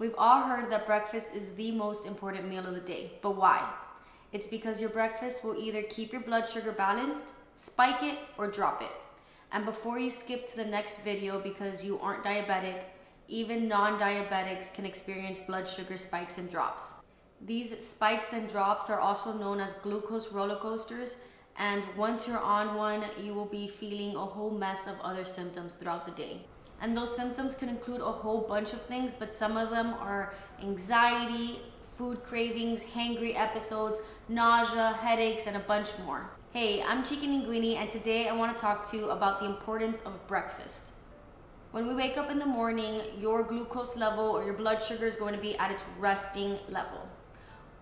We've all heard that breakfast is the most important meal of the day, but why? It's because your breakfast will either keep your blood sugar balanced, spike it, or drop it. And before you skip to the next video because you aren't diabetic, even non-diabetics can experience blood sugar spikes and drops. These spikes and drops are also known as glucose roller coasters, and once you're on one, you will be feeling a whole mess of other symptoms throughout the day. And those symptoms can include a whole bunch of things, but some of them are anxiety, food cravings, hangry episodes, nausea, headaches, and a bunch more. Hey, I'm Chiqui Linguine, and today I want to talk to you about the importance of breakfast. When we wake up in the morning, your glucose level or your blood sugar is going to be at its resting level.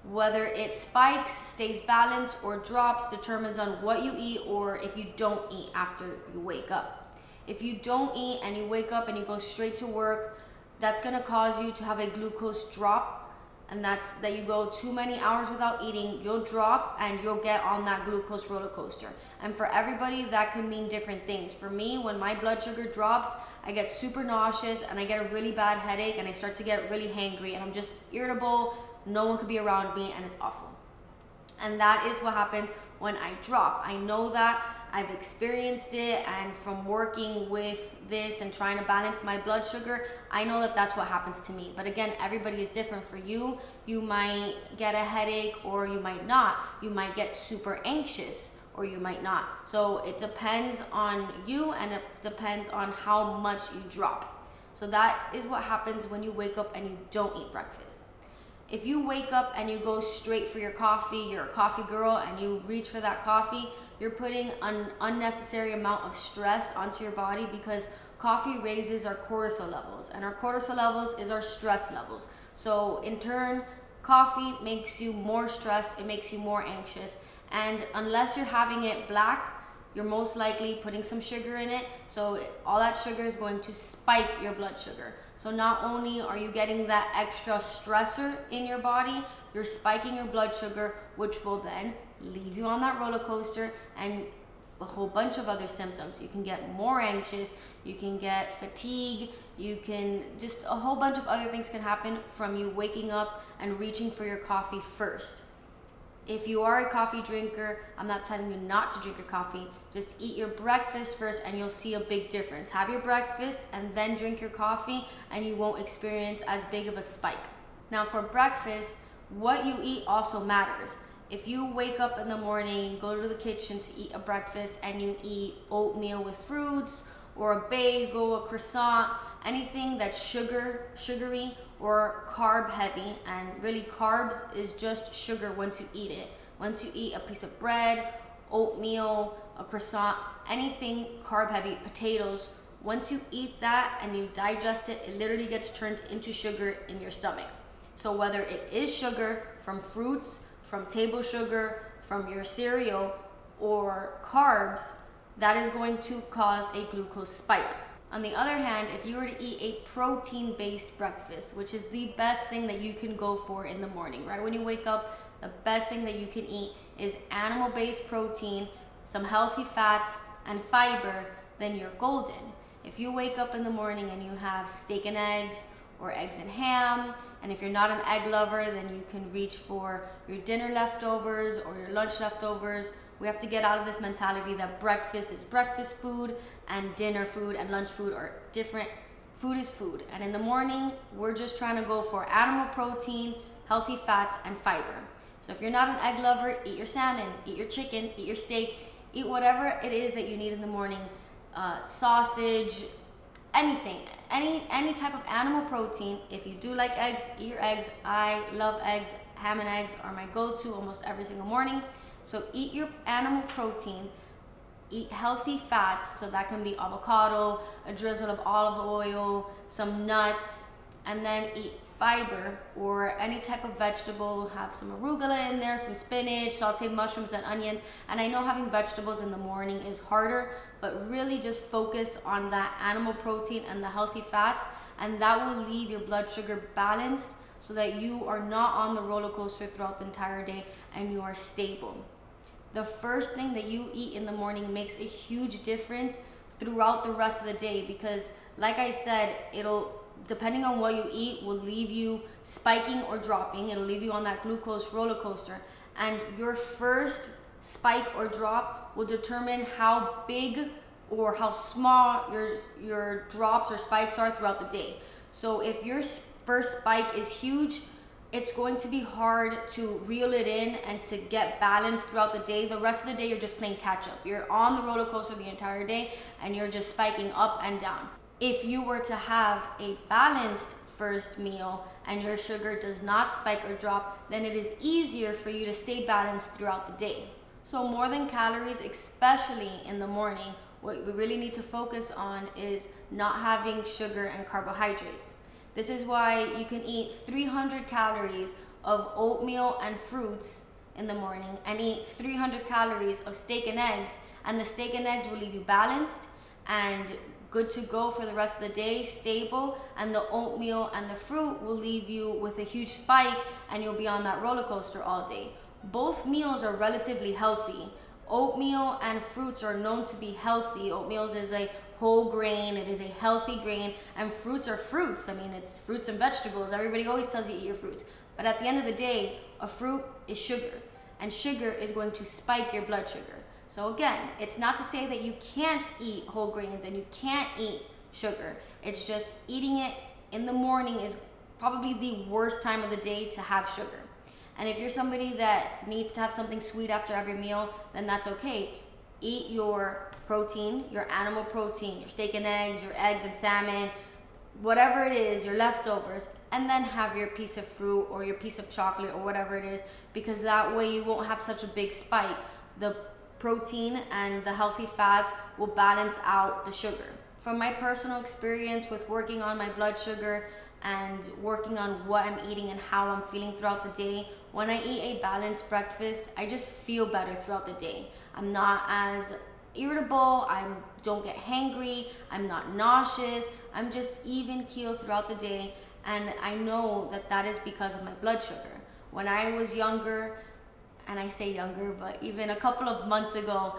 Whether it spikes, stays balanced, or drops determines on what you eat or if you don't eat after you wake up. If you don't eat and you wake up and you go straight to work, that's gonna cause you to have a glucose drop, and that's that you go too many hours without eating, you'll drop and you'll get on that glucose roller coaster. And for everybody, that can mean different things. For me, when my blood sugar drops, I get super nauseous and I get a really bad headache and I start to get really hangry and I'm just irritable, no one could be around me, and it's awful. And that is what happens when I drop. I know that, I've experienced it, and from working with this and trying to balance my blood sugar, I know that that's what happens to me. But again, everybody is different. For you, you might get a headache or you might not. You might get super anxious or you might not. So it depends on you and it depends on how much you drop. So that is what happens when you wake up and you don't eat breakfast. If you wake up and you go straight for your coffee, you're a coffee girl and you reach for that coffee, you're putting an unnecessary amount of stress onto your body because coffee raises our cortisol levels, and our cortisol levels is our stress levels. So in turn, coffee makes you more stressed, it makes you more anxious, and unless you're having it black, you're most likely putting some sugar in it, so all that sugar is going to spike your blood sugar. So not only are you getting that extra stressor in your body, you're spiking your blood sugar, which will then leave you on that roller coaster and a whole bunch of other symptoms. You can get more anxious, you can get fatigue, you can just a whole bunch of other things can happen from you waking up and reaching for your coffee first. If you are a coffee drinker, I'm not telling you not to drink your coffee, just eat your breakfast first and you'll see a big difference. Have your breakfast and then drink your coffee and you won't experience as big of a spike. Now for breakfast, what you eat also matters. If you wake up in the morning, you go to the kitchen to eat a breakfast and you eat oatmeal with fruits or a bagel, a croissant, anything that's sugary or carb heavy, and really carbs is just sugar once you eat it. Once you eat a piece of bread, oatmeal, a croissant, anything carb heavy, potatoes, once you eat that and you digest it, it literally gets turned into sugar in your stomach. So whether it is sugar from fruits, from table sugar, from your cereal, or carbs, that is going to cause a glucose spike. On the other hand, if you were to eat a protein-based breakfast, which is the best thing that you can go for in the morning, right when you wake up, the best thing that you can eat is animal-based protein, some healthy fats, and fiber, then you're golden. If you wake up in the morning and you have steak and eggs, or eggs and ham, and if you're not an egg lover, then you can reach for your dinner leftovers or your lunch leftovers. We have to get out of this mentality that breakfast is breakfast food and dinner food and lunch food are different. Food is food, and in the morning, we're just trying to go for animal protein, healthy fats, and fiber. So if you're not an egg lover, eat your salmon, eat your chicken, eat your steak, eat whatever it is that you need in the morning, sausage, anything, any type of animal protein. If you do like eggs, eat your eggs. I love eggs. Ham and eggs are my go-to almost every single morning. So eat your animal protein, eat healthy fats, so that can be avocado, a drizzle of olive oil, some nuts, and then eat fiber or any type of vegetable. Have some arugula in there, some spinach, sauteed mushrooms and onions. And I know having vegetables in the morning is harder, but really just focus on that animal protein and the healthy fats, and that will leave your blood sugar balanced so that you are not on the roller coaster throughout the entire day and you are stable. The first thing that you eat in the morning makes a huge difference throughout the rest of the day because, like I said, it'll depending on what you eat, will leave you spiking or dropping. It'll leave you on that glucose roller coaster. And your first spike or drop will determine how big or how small your drops or spikes are throughout the day. So if your first spike is huge, it's going to be hard to reel it in and to get balanced throughout the day. The rest of the day, you're just playing catch up. You're on the roller coaster the entire day and you're just spiking up and down. If you were to have a balanced first meal and your sugar does not spike or drop, then it is easier for you to stay balanced throughout the day. So more than calories, especially in the morning, what we really need to focus on is not having sugar and carbohydrates. This is why you can eat 300 calories of oatmeal and fruits in the morning and eat 300 calories of steak and eggs, and the steak and eggs will leave you balanced and good to go for the rest of the day, stable, and the oatmeal and the fruit will leave you with a huge spike and you'll be on that roller coaster all day. Both meals are relatively healthy. Oatmeal and fruits are known to be healthy. Oatmeal is a whole grain, it is a healthy grain, and fruits are fruits. I mean, it's fruits and vegetables. Everybody always tells you eat your fruits. But at the end of the day, a fruit is sugar, and sugar is going to spike your blood sugar. So again, it's not to say that you can't eat whole grains and you can't eat sugar. It's just eating it in the morning is probably the worst time of the day to have sugar. And if you're somebody that needs to have something sweet after every meal, then that's okay. Eat your protein, your animal protein, your steak and eggs, your eggs and salmon, whatever it is, your leftovers, and then have your piece of fruit or your piece of chocolate or whatever it is, because that way you won't have such a big spike. The protein and the healthy fats will balance out the sugar. From my personal experience with working on my blood sugar and working on what I'm eating and how I'm feeling throughout the day, when I eat a balanced breakfast, I just feel better throughout the day. I'm not as irritable, I don't get hangry, I'm not nauseous, I'm just even keel throughout the day, and I know that that is because of my blood sugar. When I was younger, and I say younger, but even a couple of months ago,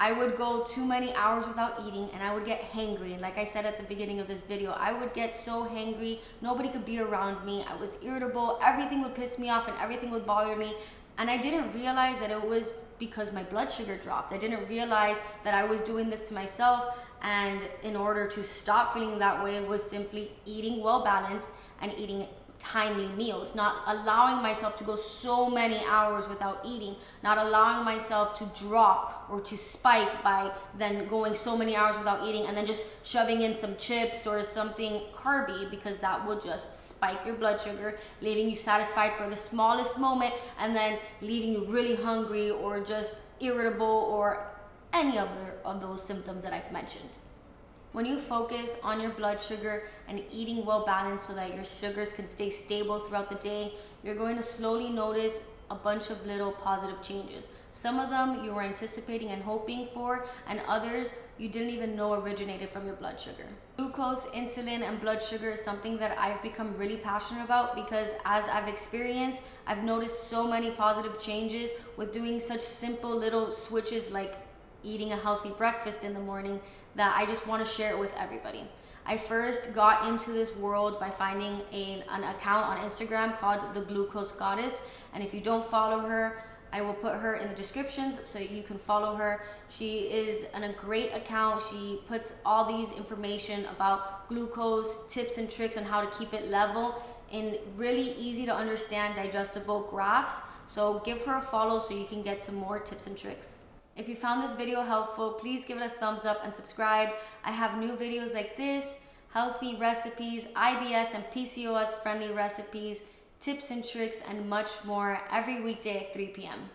I would go too many hours without eating and I would get hangry. Like I said at the beginning of this video, I would get so hangry, nobody could be around me. I was irritable, everything would piss me off and everything would bother me. And I didn't realize that it was because my blood sugar dropped. I didn't realize that I was doing this to myself, and in order to stop feeling that way was simply eating well balanced and eating timely meals, not allowing myself to go so many hours without eating, not allowing myself to drop or to spike by then going so many hours without eating and then just shoving in some chips or something carby, because that will just spike your blood sugar, leaving you satisfied for the smallest moment and then leaving you really hungry or just irritable or any other of those symptoms that I've mentioned. When you focus on your blood sugar and eating well balanced so that your sugars can stay stable throughout the day, you're going to slowly notice a bunch of little positive changes. Some of them you were anticipating and hoping for, and others you didn't even know originated from your blood sugar. Glucose, insulin, and blood sugar is something that I've become really passionate about, because as I've experienced, I've noticed so many positive changes with doing such simple little switches like eating a healthy breakfast in the morning, that I just want to share it with everybody. I first got into this world by finding an account on Instagram called The Glucose Goddess, and if you don't follow her, I will put her in the descriptions so you can follow her. She is a great account. She puts all these information about glucose, tips and tricks on how to keep it level in really easy to understand, digestible graphs. So give her a follow so you can get some more tips and tricks. If you found this video helpful, please give it a thumbs up and subscribe. I have new videos like this, healthy recipes, IBS and PCOS friendly recipes, tips and tricks, and much more every weekday at 3 p.m.